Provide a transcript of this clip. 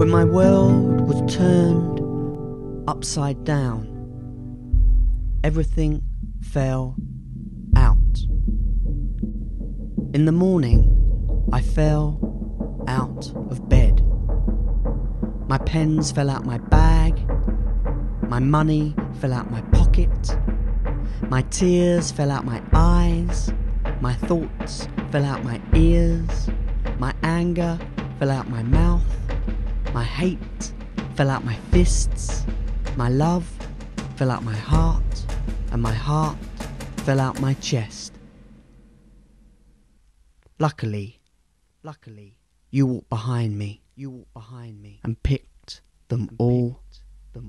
when my world was turned upside down. Everything fell out. In the morning, I fell out of bed. My pens fell out my bag. My money fell out my pocket. My tears fell out my eyes. My thoughts fell out my ears. My anger fell out my mouth. My hate fell out my fists. My love fell out my heart. And my heart fell out my chest. Luckily, you walked behind me. And picked them all up.